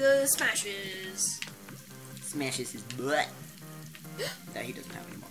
the smashes. Smashes his butt. No, he doesn't have any more.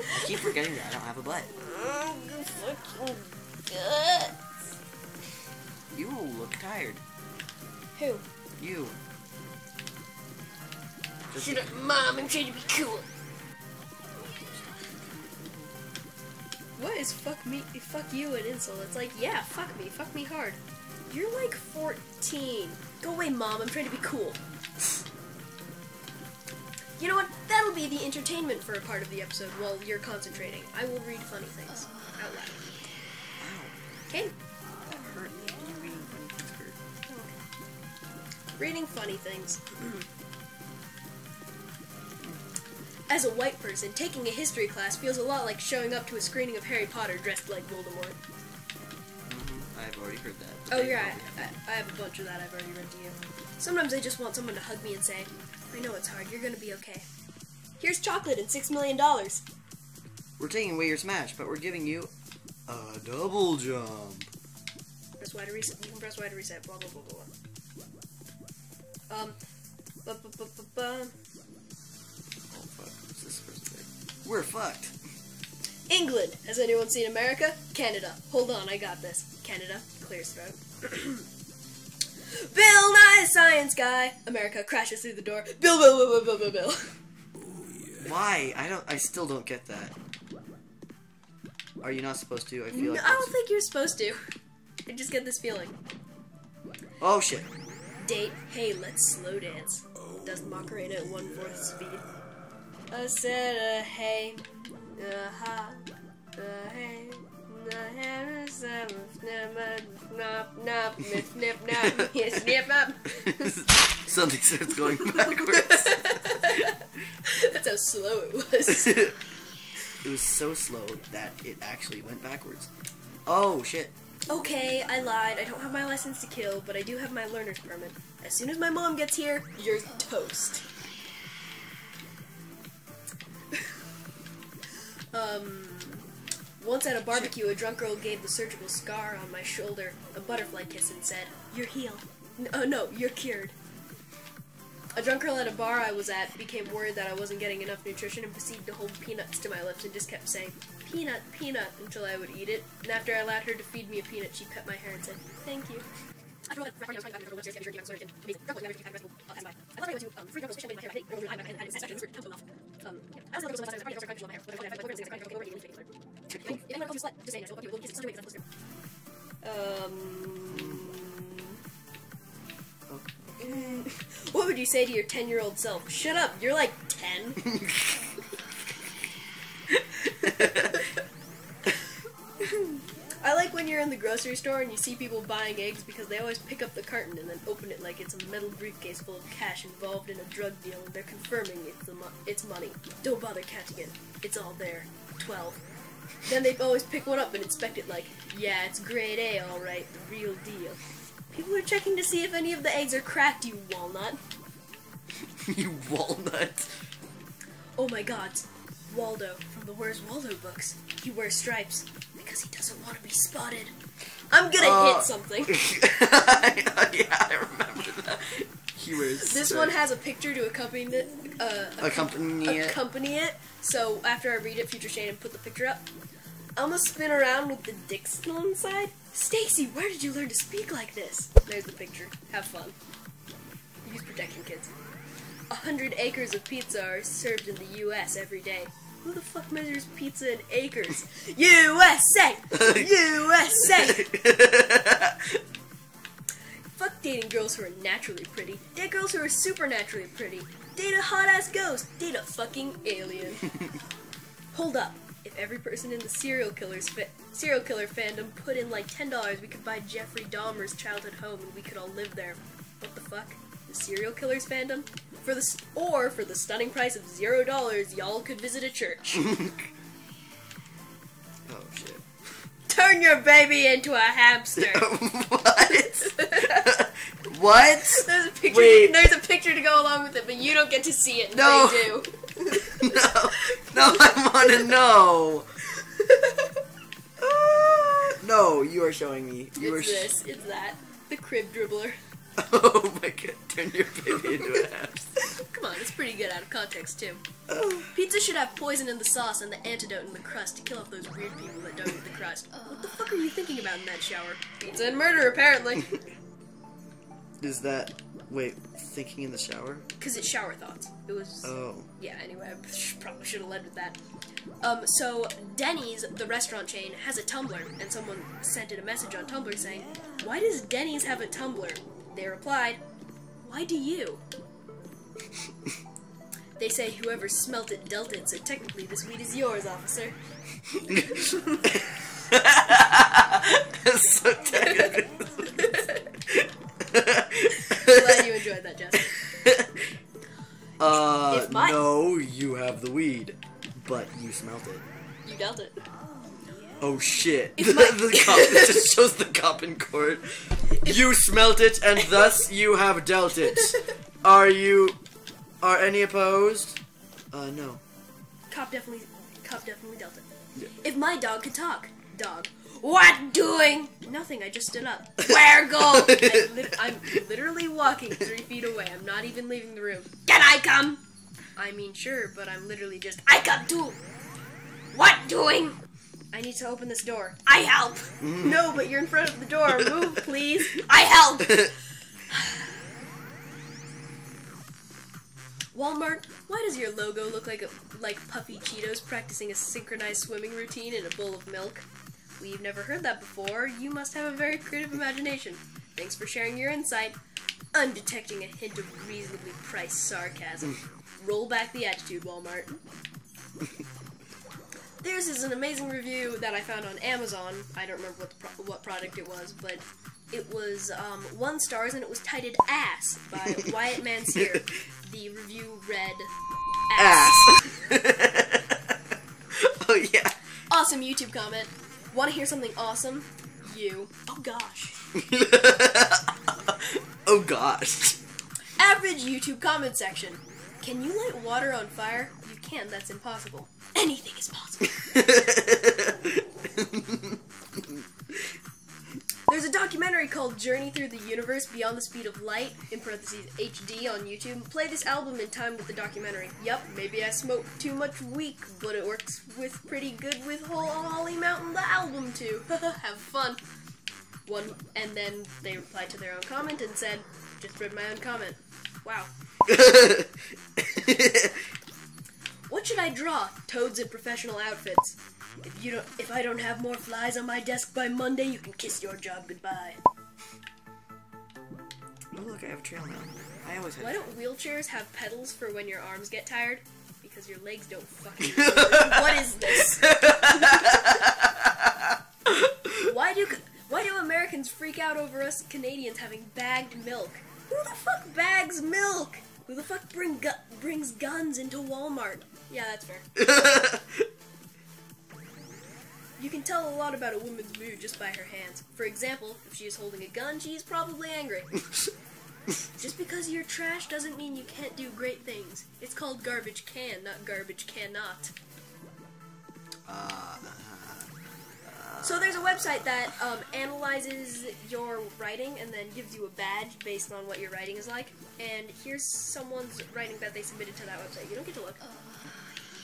I keep forgetting that I don't have a butt. Oh, you fucking guts. You look tired. Who? You. Shut up, Mom. I'm trying to be cool. What is fuck me, fuck you an insult? It's like, yeah, fuck me hard. You're like 14. Go away, Mom, I'm trying to be cool. You know what? That'll be the entertainment for a part of the episode while you're concentrating. I will read funny things out loud. Okay? That hurt. You reading funny things hurt. Okay. Reading funny things. As a white person, taking a history class feels a lot like showing up to a screening of Harry Potter dressed like Voldemort. Mm-hmm. I've already heard that. Oh, yeah, I have a bunch of that I've already read to you. Sometimes I just want someone to hug me and say, I know it's hard, you're gonna be okay. Here's chocolate and $6 million. We're taking away your smash, but we're giving you a double jump. Press Y to reset. You can press Y to reset, blah, blah, blah, blah. We're fucked. England. Has anyone seen America? Canada. Hold on, I got this. Canada. Clears throat. Bill Nye Science Guy. America crashes through the door. Bill. Ooh, yeah. Why? I still don't get that. Are you not supposed to? I feel like I don't think you're supposed to. I just get this feeling. Oh shit. Date. Hey, let's slow dance. Does Macarena at 1/4 speed. I said hey, ha, hey, hair is snip, nap. Something starts going backwards. That's how slow it was. It was so slow that it actually went backwards. Oh, shit. Okay, I lied. I don't have my license to kill, but I do have my learner's permit. As soon as my mom gets here, you're toast. Once at a barbecue, a drunk girl gave the surgical scar on my shoulder a butterfly kiss and said, "You're healed." No, you're cured. A drunk girl at a bar I was at became worried that I wasn't getting enough nutrition and proceeded to hold peanuts to my lips and just kept saying, "Peanut, peanut," until I would eat it. And after I allowed her to feed me a peanut, she cut my hair and said, "Thank you." What would you say to your 10-year-old self? Shut up, you're like 10. I like when you're in the grocery store and you see people buying eggs because they always pick up the carton and then open it like it's a metal briefcase full of cash involved in a drug deal and they're confirming it's money. Don't bother catching it. It's all there. 12. Then they always pick one up and inspect it like, yeah, it's grade A, alright, the real deal. People are checking to see if any of the eggs are cracked, you walnut. You walnut? Oh my god. Waldo from the Where's Waldo books. He wears stripes. Because he doesn't want to be spotted. I'm gonna hit something. Yeah, I remember that. He was. This one has a picture to accompany it. Accompany it. So after I read it, Future Shane, put the picture up. I'm gonna spin around with the dick still inside. Stacy, where did you learn to speak like this? There's the picture. Have fun. Use protection, kids. 100 acres of pizza are served in the U.S. every day. Who the fuck measures pizza in acres? USA! USA! Fuck dating girls who are naturally pretty. Date girls who are supernaturally pretty. Date a hot-ass ghost. Date a fucking alien. Hold up. If every person in the serial killer fandom put in like $10, we could buy Jeffrey Dahmer's childhood home and we could all live there. What the fuck? The serial killer's fandom? For the stunning price of $0, y'all could visit a church. Oh, shit. Turn your baby into a hamster. What? What? There's a picture. Wait. There's a picture to go along with it, but you don't get to see it. No. They do. No, I want to know. No, you are showing me. It's this. It's that. The crib dribbler. Oh my god, turn your baby into a house. Come on, it's pretty good out of context, too. Oh. Pizza should have poison in the sauce and the antidote in the crust to kill off those weird people that don't eat the crust. What the fuck are you thinking about in that shower? Pizza and murder, apparently. Is that... wait, thinking in the shower? Because it's shower thoughts. It was... oh. Yeah, anyway, I probably should have led with that. So Denny's, the restaurant chain, has a Tumblr, and someone sent it a message on Tumblr saying, "Why does Denny's have a Tumblr?" They replied, "Why do you?" They say, "Whoever smelt it dealt it, so technically this weed is yours, officer." That's so technical. Glad you enjoyed that, Jess. No, you have the weed, but you smelt it. You dealt it. Oh shit. The cop, it just shows the cop in court. You smelt it, and thus you have dealt it. Are any opposed? No. Cop definitely dealt it. Yeah. If my dog could talk, dog. What doing? Nothing, I just stood up. Where go? I'm literally walking 3 feet away. I'm not even leaving the room. Can I come? I mean, sure, but I'm literally just... I come too. What doing? I need to open this door. I help. No, but you're in front of the door. Move, please. I help. Walmart, why does your logo look like puffy Cheetos practicing a synchronized swimming routine in a bowl of milk? We've never heard that before. You must have a very creative imagination. Thanks for sharing your insight. I'm detecting a hint of reasonably priced sarcasm. Roll back the attitude, Walmart. Theirs is an amazing review that I found on Amazon. I don't remember what product it was, but it was 1 star and it was titled "Ass" by Wyatt Mansur. The review read, "Ass." Oh yeah. Awesome YouTube comment. Want to hear something awesome? You. Oh gosh. Oh gosh. Average YouTube comment section. Can you light water on fire? You can, that's impossible. Anything is possible. There's a documentary called Journey Through the Universe Beyond the Speed of Light, in parentheses HD, on YouTube. Play this album in time with the documentary. Yup, maybe I smoked too much weak, but it works with pretty good with whole Holly Mountain, the album too. Have fun. One, and then they replied to their own comment and said, "Just read my own comment. Wow." What should I draw? Toads in professional outfits. If I don't have more flies on my desk by Monday, you can kiss your job goodbye. Oh look, I have a trail now. I always have. Why don't wheelchairs have pedals for when your arms get tired? Because your legs don't fucking move. What is this? Why do Americans freak out over us Canadians having bagged milk? Who the fuck bags milk? Who the fuck brings guns into Walmart? Yeah, that's fair. You can tell a lot about a woman's mood just by her hands. For example, if she is holding a gun, she is probably angry. Just because you're trash doesn't mean you can't do great things. It's called garbage can, not garbage cannot. So there's a website that analyzes your writing and then gives you a badge based on what your writing is like. And here's someone's writing that they submitted to that website. You don't get to look.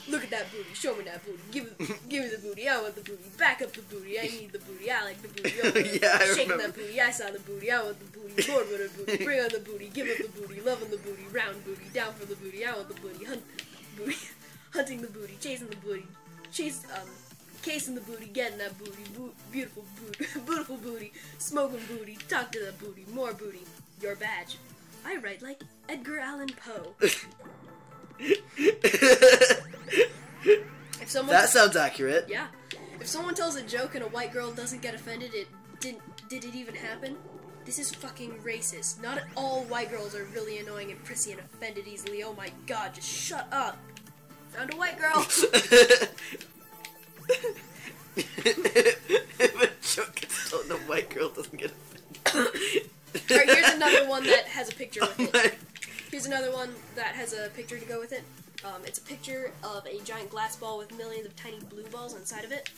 Look at that booty. Show me that booty. Give me the booty. I want the booty. Back up the booty. I need the booty. I like the booty. Oh, yeah, shake that booty. I saw the booty. I want the booty. More with the booty. Bring on the booty. Give up the booty. Loving the booty. Round booty. Down for the booty. I want the booty. Hunting the booty. Chasing the booty. Casing the booty, getting that booty, beautiful booty, beautiful booty, smoking booty, talk to that booty, more booty, your badge. I write like Edgar Allan Poe. That sounds accurate. Yeah. If someone tells a joke and a white girl doesn't get offended, did it even happen? This is fucking racist. Not all white girls are really annoying and prissy and offended easily. Oh my god, just shut up. Found a white girl. If a joke gets told, the white girl doesn't get offended. Alright, here's another one that has a picture with it. Here's another one that has a picture to go with it. It's a picture of a giant glass ball with millions of tiny blue balls inside of it.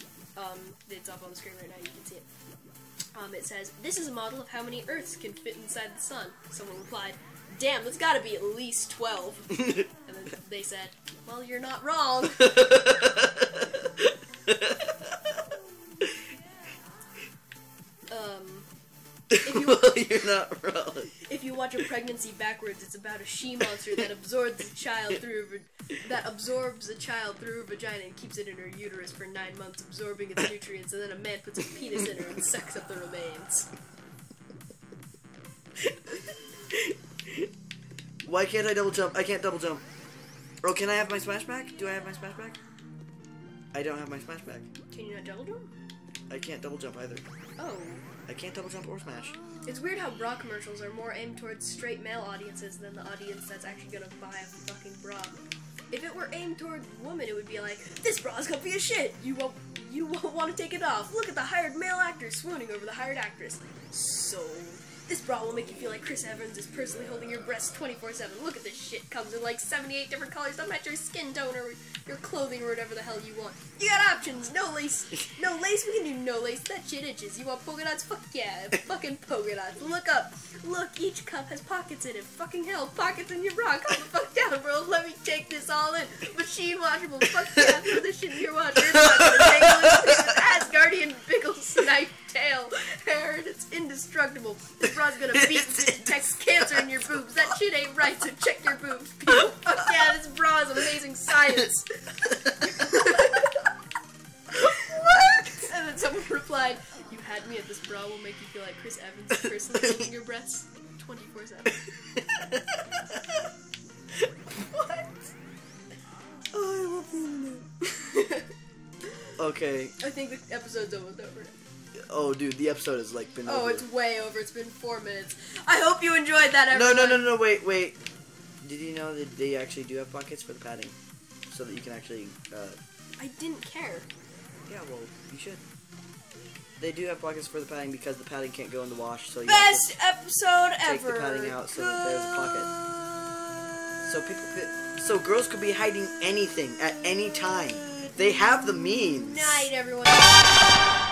It's up on the screen right now, you can see it. It says, "This is a model of how many Earths can fit inside the sun." Someone replied, "Damn, that's gotta be at least 12. And then they said, "Well, you're not wrong." If you watch a pregnancy backwards, it's about a she-monster that absorbs a child through her vagina and keeps it in her uterus for 9 months, absorbing its nutrients, and then a man puts a penis in her and sucks up the remains. Why can't I double jump? I can't double jump. Oh, can I have my smash back? Do I have my smash back? I don't have my smash back. Can you not double jump? I can't double jump either. Oh. I can't double jump or smash. It's weird how bra commercials are more aimed towards straight male audiences than the audience that's actually gonna buy a fucking bra. If it were aimed toward women, it would be like, "This bra's comfy as shit. You won't want to take it off. Look at the hired male actor swooning over the hired actress. So, this bra will make you feel like Chris Evans is personally holding your breasts 24/7. Look at this shit. Comes in like 78 different colors. Don't match your skin tone or your clothing or whatever the hell you want. You got options. No lace. No lace. We can do no lace. That shit itches. You want polka dots? Fuck yeah. Fucking polka dots. Look up. Look. Each cup has pockets in it. Fucking hell. Pockets in your bra. Calm the fuck down, bro. Let me take this all in. Machine washable. Fuck yeah. Throw this shit in your washer. Asgardian Biggles knife tail hair. It's indestructible. This bra's gonna beat and detect cancer in your boobs. That shit ain't right, so check your boobs, people. Fuck yeah, this bra is amazing science." What? And then someone replied, "You had me at this bra will make you feel like Chris Evans personally holding your breasts 24/7. What? Oh, I love that. Okay. I think the episode's almost over. Oh, dude, the episode has, like, been over. Oh, it's way over. It's been 4 minutes. I hope you enjoyed that episode. No, wait. Did you know that they actually do have pockets for the padding? So that you can actually, I didn't care. Yeah, well, you should. They do have pockets for the padding because the padding can't go in the wash, so you best have to episode take ever. The padding out so that there's a pocket. So people could... So girls could be hiding anything at any time. They have the means. Night, everyone.